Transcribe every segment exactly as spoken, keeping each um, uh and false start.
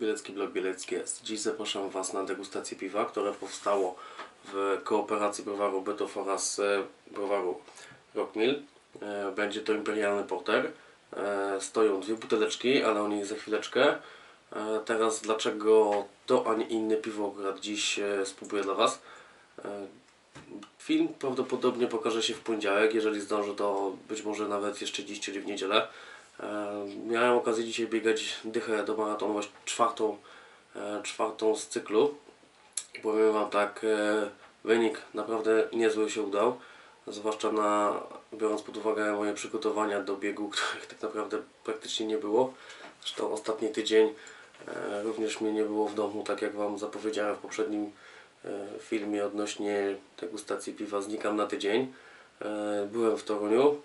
Bielecki, blog Bielecki jest. Dziś zapraszam Was na degustację piwa, które powstało w kooperacji Browaru Bytów oraz browaru Rockmill. Będzie to Imperialny Porter. Stoją dwie buteleczki, ale o nich za chwileczkę. Teraz dlaczego to, a nie inne piwo akurat dziś spróbuję dla Was. Film prawdopodobnie pokaże się w poniedziałek, jeżeli zdążę, to być może nawet jeszcze dziś, czyli w niedzielę. Miałem okazję dzisiaj biegać dychę do maratonu, właśnie czwartą, czwartą z cyklu. Powiem Wam tak, wynik naprawdę niezły się udał, zwłaszcza na, biorąc pod uwagę moje przygotowania do biegu, których tak naprawdę praktycznie nie było. Zresztą ostatni tydzień również mnie nie było w domu, tak jak Wam zapowiedziałem w poprzednim filmie odnośnie degustacji piwa. Znikam na tydzień, byłem w Toruniu.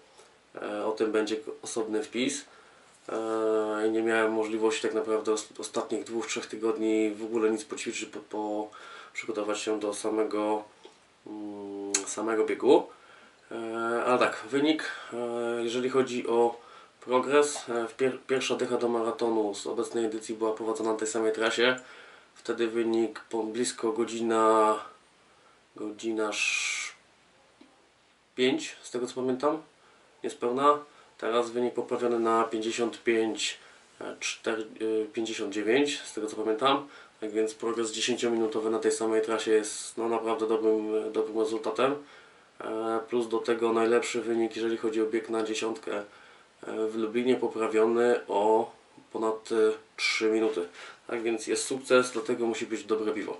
O tym będzie osobny wpis. I nie miałem możliwości tak naprawdę ostatnich dwóch, trzech tygodni w ogóle nic poćwiczyć, po, po przygotować się do samego, samego biegu. Ale tak, wynik, jeżeli chodzi o progres, pierwsza dycha do maratonu z obecnej edycji była prowadzona na tej samej trasie. Wtedy wynik po blisko godzina, godzina pięć, z tego co pamiętam. Niespełna. Teraz wynik poprawiony na pięćdziesiąt pięć, cztery, pięćdziesiąt dziewięć, z tego co pamiętam. Tak więc progres dziesięciominutowy na tej samej trasie jest no, naprawdę dobrym, dobrym rezultatem. Plus do tego najlepszy wynik, jeżeli chodzi o bieg na dziesiątkę w Lublinie, poprawiony o ponad trzy minuty. Tak więc jest sukces, dlatego musi być dobre piwo.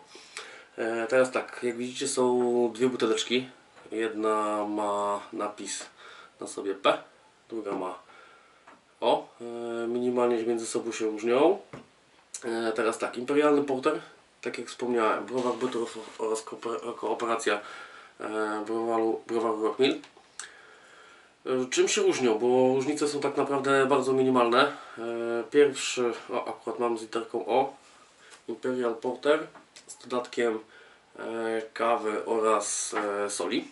Teraz tak, jak widzicie, są dwie buteleczki. Jedna ma napis na sobie P, druga ma O, minimalnie między sobą się różnią. Teraz tak, Imperialny Porter, tak jak wspomniałem, Browar Bytów oraz kooperacja browaru, browaru Rockmill. Czym się różnią? Bo różnice są tak naprawdę bardzo minimalne. Pierwszy, o, akurat mam z literką O, Imperial Porter z dodatkiem kawy oraz soli.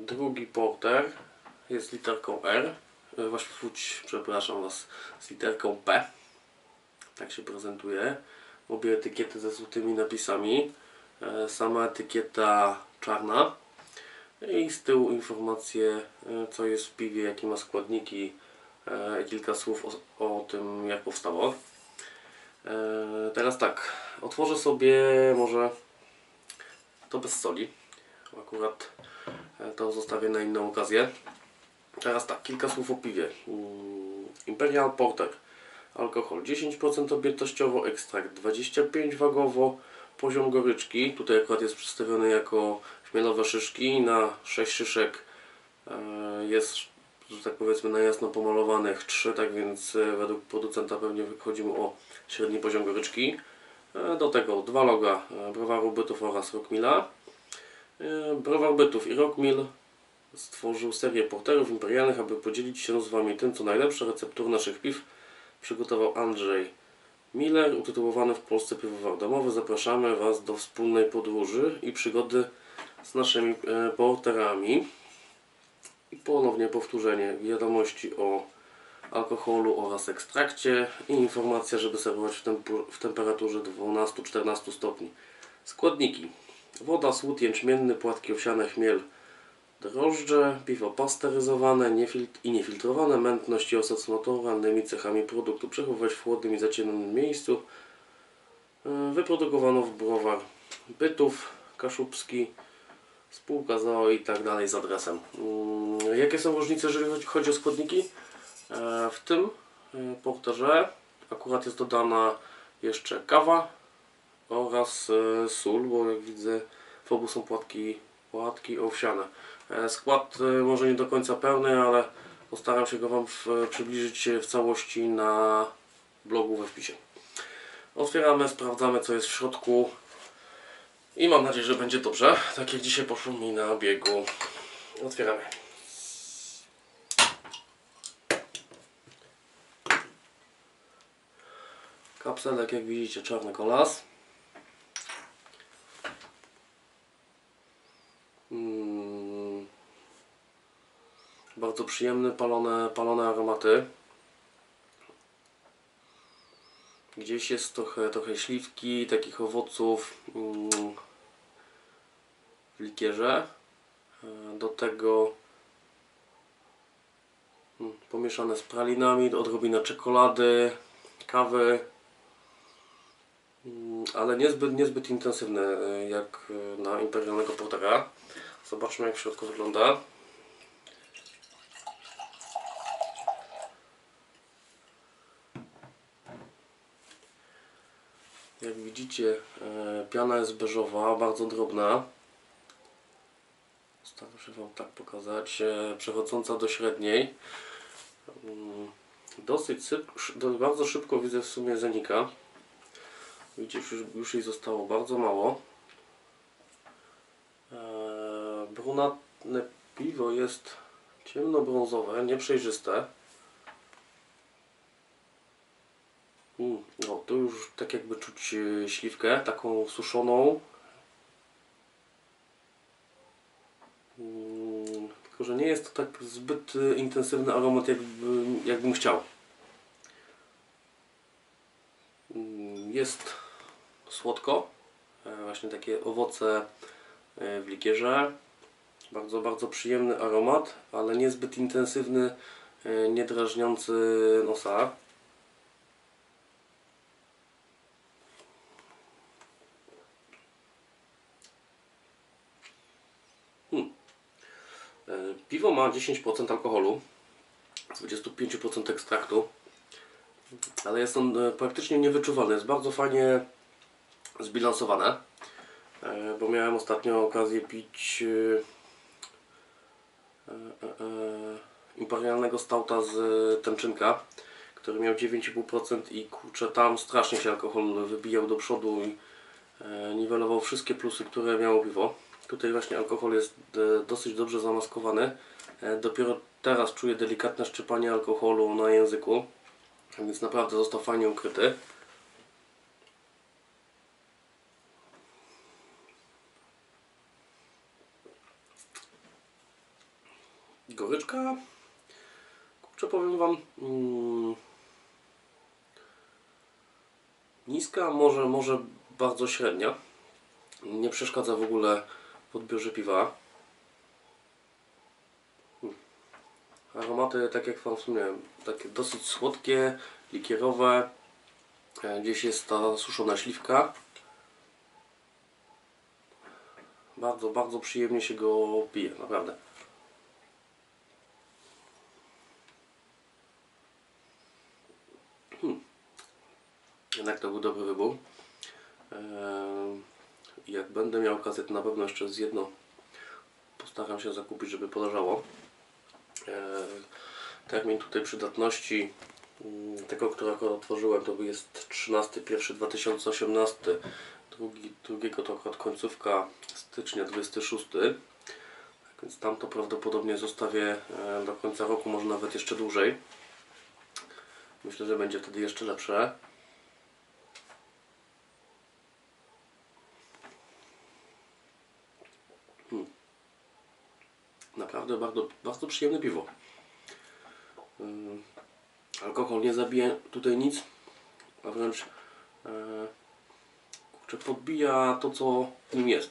Drugi porter jest literką R, właśnie wróć, przepraszam Was, z literką P. Tak się prezentuje. Obie etykiety ze złotymi napisami. Sama etykieta czarna. I z tyłu informacje, co jest w piwie, jakie ma składniki. Kilka słów o, o tym, jak powstało. Teraz tak, otworzę sobie może to bez soli. Akurat to zostawię na inną okazję. Teraz tak, kilka słów o piwie. Imperial Porter. Alkohol dziesięć procent objętościowo, ekstrakt dwadzieścia pięć wagowo, poziom goryczki. Tutaj akurat jest przedstawiony jako chmielowe szyszki. Na sześć szyszek jest, że tak powiedzmy, na jasno pomalowanych trzy. Tak więc według producenta pewnie wychodzi mu o średni poziom goryczki. Do tego dwa loga Browaru Bytów oraz Rockmilla. Browar Bytów i Rockmill stworzył serię porterów imperialnych, aby podzielić się z Wami tym, co najlepsze. Receptur naszych piw przygotował Andrzej Miller, utytułowany w Polsce piwowar domowy. Zapraszamy Was do wspólnej podróży i przygody z naszymi porterami. I ponownie powtórzenie wiadomości o alkoholu oraz ekstrakcie i informacja, żeby serwować w, temp w temperaturze dwanaście do czternastu stopni. Składniki: woda, słód jęczmienny, płatki owsiane, chmiel, drożdże, piwo pasteryzowane niefilt i niefiltrowane, mętność i osad są naturalnymi cechami produktu. Przechowywać w chłodnym i zacienionym miejscu. Wyprodukowano w Browar Bytów, Kaszubski, spółka z o o i tak dalej z adresem. Jakie są różnice, jeżeli chodzi o składniki? W tym porterze akurat jest dodana jeszcze kawa oraz sól, bo jak widzę, w obu są płatki, płatki owsiane. Skład może nie do końca pełny, ale postaram się go Wam w, przybliżyć w całości na blogu we wpisie. Otwieramy, sprawdzamy, co jest w środku i mam nadzieję, że będzie dobrze, tak jak dzisiaj poszło mi na biegu. Otwieramy. Kapselek, jak widzicie, czarny kolas. Hmm. Bardzo przyjemne, palone, palone aromaty. Gdzieś jest trochę, trochę śliwki, takich owoców w likierze. Do tego pomieszane z pralinami, odrobina czekolady, kawy, ale niezbyt, niezbyt intensywne jak na imperialnego portera. Zobaczmy, jak w środku wygląda. Jak widzicie, piana jest beżowa, bardzo drobna. Staram się wam tak pokazać, przechodząca do średniej. Dosyć szybko, bardzo szybko widzę w sumie zanika. Widzicie, już, już jej zostało bardzo mało. Brunatne piwo jest ciemnobrązowe, nieprzejrzyste. No, tu już tak jakby czuć śliwkę, taką suszoną. Tylko że nie jest to tak zbyt intensywny aromat, jakby, jakbym chciał. Jest słodko, właśnie takie owoce w likierze. Bardzo, bardzo przyjemny aromat, ale niezbyt intensywny, nie drażniący nosa. Piwo ma dziesięć procent alkoholu, dwadzieścia pięć procent ekstraktu, ale jest on praktycznie niewyczuwalny. Jest bardzo fajnie zbilansowane, bo miałem ostatnio okazję pić imperialnego stouta z Tęczynka, który miał dziewięć i pół procent i kurczę, tam strasznie się alkohol wybijał do przodu i niwelował wszystkie plusy, które miało piwo. Tutaj właśnie alkohol jest dosyć dobrze zamaskowany. Dopiero teraz czuję delikatne szczypanie alkoholu na języku, więc naprawdę został fajnie ukryty. Goryczka, kurczę, powiem wam, mm, niska, może, może bardzo średnia. Nie przeszkadza w ogóle w odbiorze piwa. Hmm. Aromaty, tak jak wam wspomniałem, takie dosyć słodkie, likierowe. Gdzieś jest ta suszona śliwka. Bardzo, bardzo przyjemnie się go pije, naprawdę. Hmm. Jednak to był dobry wybór. Eee... Jak będę miał okazję, to na pewno jeszcze z jedno postaram się zakupić, żeby poleżało. Termin tutaj przydatności tego, którego otworzyłem, to jest trzynastego pierwszego dwa tysiące osiemnastego, drugi, drugiego to akurat końcówka stycznia, dwudziesty szósty. Tak więc tamto prawdopodobnie zostawię do końca roku, może nawet jeszcze dłużej. Myślę, że będzie wtedy jeszcze lepsze. Naprawdę bardzo, bardzo przyjemne piwo. Yy, alkohol nie zabije tutaj nic, a wręcz yy, kurczę, podbija to, co w nim jest.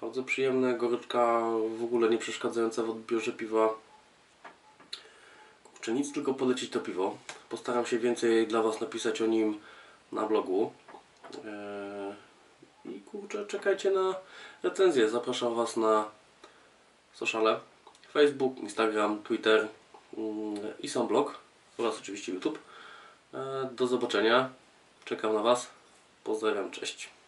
Bardzo przyjemne, goryczka w ogóle nie przeszkadzająca w odbiorze piwa. Kurczę, nic, tylko polecić to piwo. Postaram się więcej dla was napisać o nim na blogu. Yy, I kurczę, czekajcie na recenzję. Zapraszam was na sociale, Facebook, Instagram, Twitter i sam blog oraz oczywiście YouTube. Do zobaczenia. Czekam na was. Pozdrawiam. Cześć.